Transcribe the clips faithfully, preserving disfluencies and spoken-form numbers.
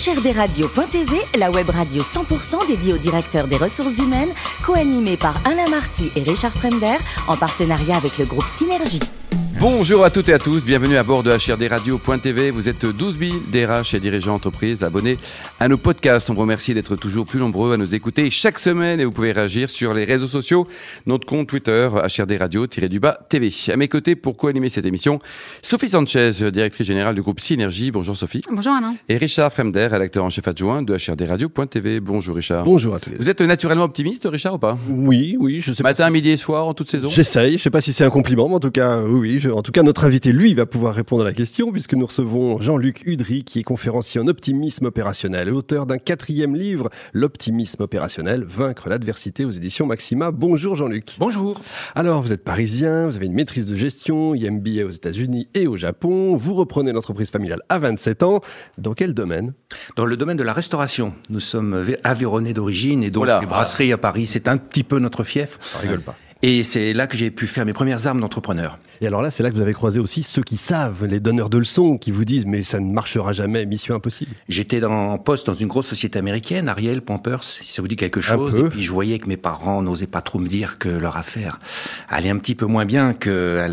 h r d radio point t v, la web radio cent pour cent dédiée au directeur des ressources humaines, co-animée par Alain Marty et Richard Prender, en partenariat avec le groupe Synergie. Bonjour à toutes et à tous, bienvenue à bord de h r d radio point t v. Vous êtes douze mille D R H et dirigeants d'entreprise abonnés à nos podcasts. On vous remercie d'être toujours plus nombreux à nous écouter chaque semaine et vous pouvez réagir sur les réseaux sociaux, notre compte Twitter h r d radio tiret du bas t v. À mes côtés, pour co-animer cette émission, Sophie Sanchez, directrice générale du groupe Synergie. Bonjour Sophie. Bonjour Alain. Et Richard Fremder, rédacteur en chef adjoint de h r d radio point t v. Bonjour Richard. Bonjour à tous. Vous êtes naturellement optimiste, Richard, ou pas? Oui, oui, je sais pas. Matin, si... midi et soir, en toute saison. J'essaye, je sais pas si c'est un compliment, mais en tout cas, oui. Je... En tout cas, notre invité, lui, va pouvoir répondre à la question puisque nous recevons Jean-Luc Hudry, qui est conférencier en optimisme opérationnel et auteur d'un quatrième livre, L'optimisme opérationnel, vaincre l'adversité, aux éditions Maxima. Bonjour Jean-Luc. Bonjour. Alors, vous êtes parisien, vous avez une maîtrise de gestion, M B A aux États-Unis et au Japon. Vous reprenez l'entreprise familiale à vingt-sept ans. Dans quel domaine? Dans le domaine de la restauration. Nous sommes Aveyronais d'origine et donc voilà, les brasseries à Paris, c'est un petit peu notre fief. Ça rigole pas. Et c'est là que j'ai pu faire mes premières armes d'entrepreneur. Et alors là, c'est là que vous avez croisé aussi ceux qui savent, les donneurs de leçons, qui vous disent « mais ça ne marchera jamais, mission impossible ». J'étais en poste dans une grosse société américaine, Ariel Pampers, si ça vous dit quelque chose. Et puis je voyais que mes parents n'osaient pas trop me dire que leur affaire allait un petit peu moins bien qu'à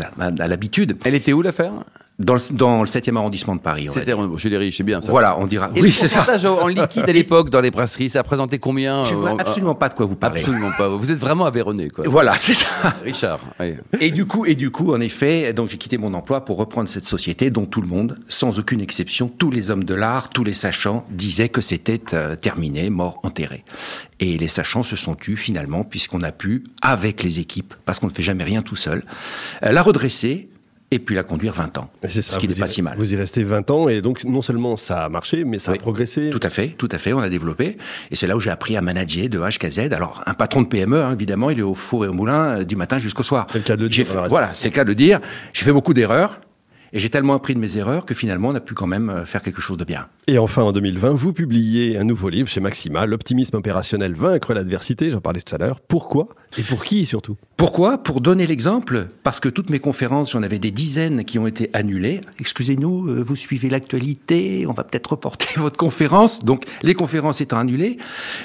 l'habitude. Elle était où l'affaire ? Dans le, dans le septième arrondissement de Paris. C'était chez les riches, c'est bien ça. Voilà, on dira. Et oui, c'est ça. Le pourcentage en liquide à l'époque dans les brasseries, ça représentait combien? Je vois euh, absolument euh, pas de quoi vous parlez. Absolument pas. Vous êtes vraiment Aveyronais, quoi. Voilà, c'est ça. Richard. Oui. Et du coup, et du coup, en effet, donc j'ai quitté mon emploi pour reprendre cette société dont tout le monde, sans aucune exception, tous les hommes de l'art, tous les sachants disaient que c'était euh, terminé, mort, enterré. Et les sachants se sont tus finalement, puisqu'on a pu, avec les équipes, parce qu'on ne fait jamais rien tout seul, euh, la redresser. Et puis la conduire vingt ans, ça, ce qui n'est pas si mal. Vous y restez vingt ans et donc non seulement ça a marché, mais ça oui, a progressé. Tout à fait, tout à fait, on a développé. Et c'est là où j'ai appris à manager de H à Z. Alors un patron de P M E, hein, évidemment, il est au four et au moulin euh, du matin jusqu'au soir. C'est le cas de le dire. Fait, voilà, c'est le cas de le dire. J'ai fait beaucoup d'erreurs. Et j'ai tellement appris de mes erreurs que finalement, on a pu quand même faire quelque chose de bien. Et enfin, en deux mille vingt, vous publiez un nouveau livre chez Maxima, L'optimisme opérationnel, vaincre l'adversité, j'en parlais tout à l'heure. Pourquoi? Et pour qui surtout? Pourquoi? Pour donner l'exemple, parce que toutes mes conférences, j'en avais des dizaines qui ont été annulées. Excusez-nous, vous suivez l'actualité, on va peut-être reporter votre conférence. Donc, les conférences étant annulées,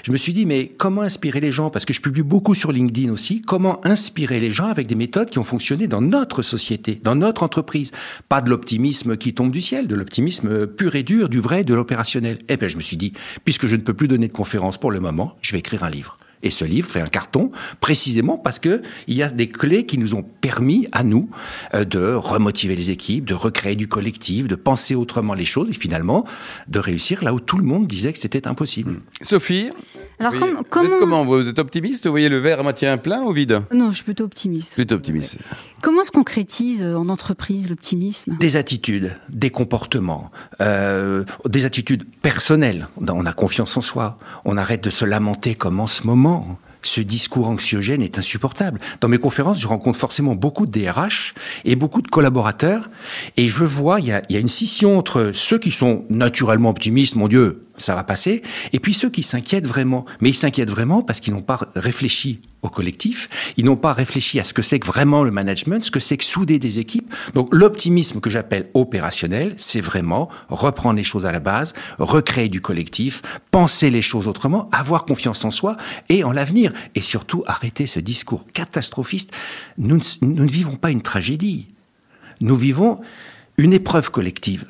je me suis dit, mais comment inspirer les gens? Parce que je publie beaucoup sur LinkedIn aussi. Comment inspirer les gens avec des méthodes qui ont fonctionné dans notre société, dans notre entreprise? Pas de l'optimisme qui tombe du ciel, de l'optimisme pur et dur, du vrai, de l'opérationnel. Eh bien, je me suis dit, puisque je ne peux plus donner de conférence pour le moment, je vais écrire un livre. Et ce livre fait un carton, précisément parce que il y a des clés qui nous ont permis, à nous, euh, de remotiver les équipes, de recréer du collectif, de penser autrement les choses, et finalement, de réussir là où tout le monde disait que c'était impossible. Mmh. Sophie, alors, oui, comme, vous comment... Êtes comment vous êtes optimiste? Vous voyez le verre à moitié plein ou vide? Non, je suis plutôt optimiste. Plutôt optimiste. Ouais. Comment se concrétise en entreprise l'optimisme? Des attitudes, des comportements, euh, des attitudes personnelles. On a confiance en soi, on arrête de se lamenter comme en ce moment. Ce discours anxiogène est insupportable. Dans mes conférences, je rencontre forcément beaucoup de D R H et beaucoup de collaborateurs. Et je vois, il y a, il y a une scission entre ceux qui sont naturellement optimistes, mon Dieu, ça va passer, et puis ceux qui s'inquiètent vraiment. Mais ils s'inquiètent vraiment parce qu'ils n'ont pas réfléchi au collectif, ils n'ont pas réfléchi à ce que c'est que vraiment le management, ce que c'est que souder des équipes. Donc l'optimisme que j'appelle opérationnel, c'est vraiment reprendre les choses à la base, recréer du collectif, penser les choses autrement, avoir confiance en soi et en l'avenir. Et surtout, arrêter ce discours catastrophiste. Nous ne, nous ne vivons pas une tragédie, nous vivons une épreuve collective.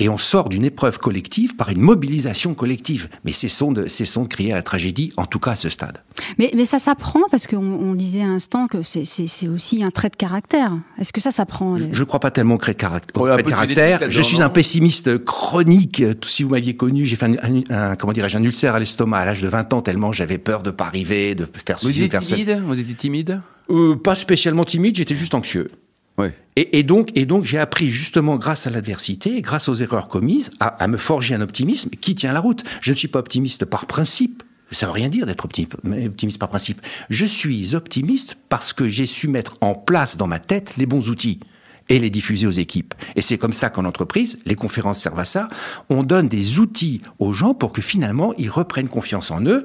Et on sort d'une épreuve collective par une mobilisation collective. Mais cessons de, cessons de crier à la tragédie, en tout cas à ce stade. Mais, mais ça s'apprend, parce qu'on on disait à l'instant que c'est, c'est, c'est aussi un trait de caractère. Est-ce que ça s'apprend? Je ne crois pas tellement au trait de caractère. Ouais, caractère. Je suis un pessimiste chronique. Si vous m'aviez connu, j'ai fait un, un, un, comment dirais-je, un ulcère à l'estomac à l'âge de vingt ans, tellement j'avais peur de ne pas arriver, de faire ceci, de faire ça. Vous étiez timide? euh, Pas spécialement timide, j'étais juste anxieux. Oui. Et, et donc, et donc j'ai appris justement grâce à l'adversité, grâce aux erreurs commises, à, à me forger un optimisme qui tient la route. Je ne suis pas optimiste par principe. Ça ne veut rien dire d'être optimiste par principe. Je suis optimiste parce que j'ai su mettre en place dans ma tête les bons outils. et les diffuser aux équipes. Et c'est comme ça qu'en entreprise, les conférences servent à ça, on donne des outils aux gens pour que finalement, ils reprennent confiance en eux,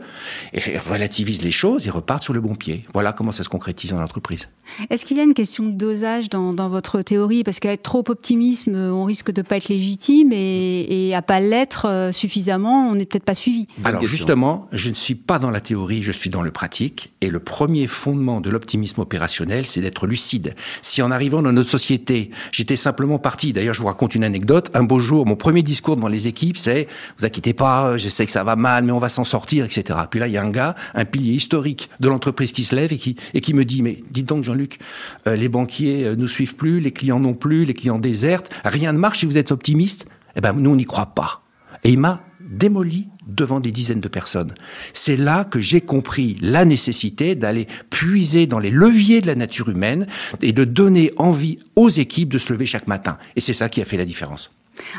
et relativisent les choses et repartent sur le bon pied. Voilà comment ça se concrétise en entreprise. Est-ce qu'il y a une question de dosage dans, dans votre théorie? Parce qu'à être trop optimisme, on risque de ne pas être légitime, et, et à ne pas l'être suffisamment, on n'est peut-être pas suivi. Alors justement, je ne suis pas dans la théorie, je suis dans le pratique, et le premier fondement de l'optimisme opérationnel, c'est d'être lucide. Si en arrivant dans notre société, j'étais simplement parti, d'ailleurs je vous raconte une anecdote, un beau jour, mon premier discours devant les équipes, c'est « vous inquiétez pas, je sais que ça va mal, mais on va s'en sortir, et cetera » Puis là, il y a un gars, un pilier historique de l'entreprise qui se lève et qui, et qui me dit « mais dites donc Jean-Luc, euh, les banquiers euh, nous suivent plus, les clients non plus, les clients désertent, rien ne marche si vous êtes optimiste ?» Eh ben nous, on n'y croit pas. Et il m'a démoli devant des dizaines de personnes. C'est là que j'ai compris la nécessité d'aller puiser dans les leviers de la nature humaine et de donner envie aux équipes de se lever chaque matin. Et c'est ça qui a fait la différence.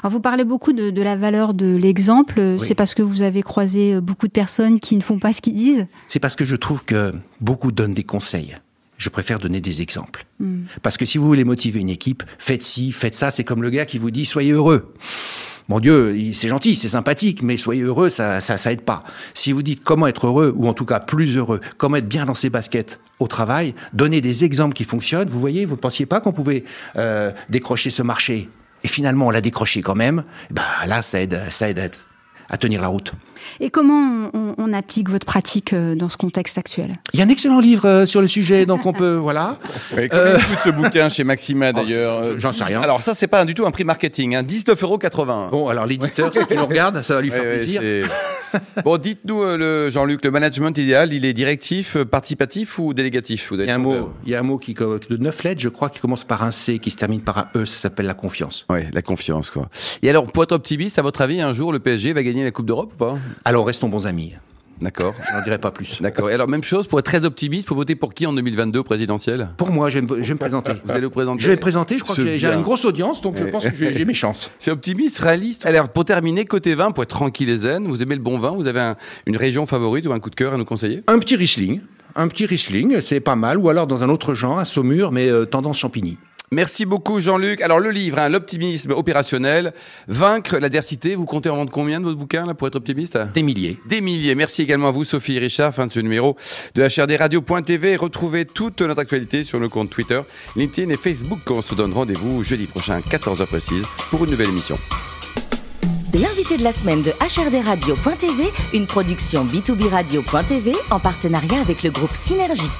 Alors vous parlez beaucoup de, de la valeur de l'exemple. Oui. C'est parce que vous avez croisé beaucoup de personnes qui ne font pas ce qu'ils disent? C'est parce que je trouve que beaucoup donnent des conseils. Je préfère donner des exemples. Mmh. Parce que si vous voulez motiver une équipe, faites ci, faites ça, c'est comme le gars qui vous dit « soyez heureux ». Mon Dieu, c'est gentil, c'est sympathique, mais soyez heureux, ça, ça, ça aide pas. Si vous dites comment être heureux, ou en tout cas plus heureux, comment être bien dans ses baskets au travail, donnez des exemples qui fonctionnent. Vous voyez, vous ne pensiez pas qu'on pouvait euh, décrocher ce marché. Et finalement, on l'a décroché quand même. Bah, là, ça aide, ça aide à, à tenir la route. Et comment on, on applique votre pratique dans ce contexte actuel? Il y a un excellent livre sur le sujet, donc on peut, voilà. Oui, combien coûte euh... ce bouquin chez Maxima d'ailleurs? J'en sais rien. Alors ça, c'est pas du tout un prix marketing, hein. dix-neuf euros quatre-vingts. Bon, alors l'éditeur, si tu nous regardes, ça va lui faire ouais, plaisir. Ouais, bon, dites-nous, euh, Jean-Luc, le management idéal, il est directif, participatif ou délégatif? Il y a un mot, il y a un mot qui, de neuf lettres, je crois, qui commence par un C, qui se termine par un E, ça s'appelle la confiance. Oui, la confiance, quoi. Et alors, pour être optimiste, à votre avis, un jour, le P S G va gagner la Coupe d'Europe ou pas? Alors, restons bons amis. D'accord. Je n'en dirai pas plus. D'accord. Et alors, même chose, pour être très optimiste, il faut voter pour qui en deux mille vingt-deux présidentielle? Pour moi, je vais, me, je vais me présenter. Vous allez vous présenter? Je vais me présenter, je crois que j'ai une grosse audience, donc je pense que j'ai mes chances. C'est optimiste, réaliste. Alors, pour terminer, côté vin, pour être tranquille et zen, vous aimez le bon vin? Vous avez un, une région favorite ou un coup de cœur à nous conseiller? Un petit Riesling. Un petit Riesling, c'est pas mal. Ou alors, dans un autre genre, un Saumur, mais euh, tendance Champigny. Merci beaucoup, Jean-Luc. Alors, le livre, hein, l'optimisme opérationnel, vaincre l'adversité. Vous comptez en vendre combien de votre bouquin, là, pour être optimiste? Des milliers. Des milliers. Merci également à vous, Sophie et Richard. Fin de ce numéro de h r d radio point t v. Retrouvez toute notre actualité sur nos comptes Twitter, LinkedIn et Facebook. On se donne rendez-vous jeudi prochain, quatorze heures précises, pour une nouvelle émission. L'invité de la semaine de h r d radio point t v, une production B deux B radio point t v en partenariat avec le groupe Synergie.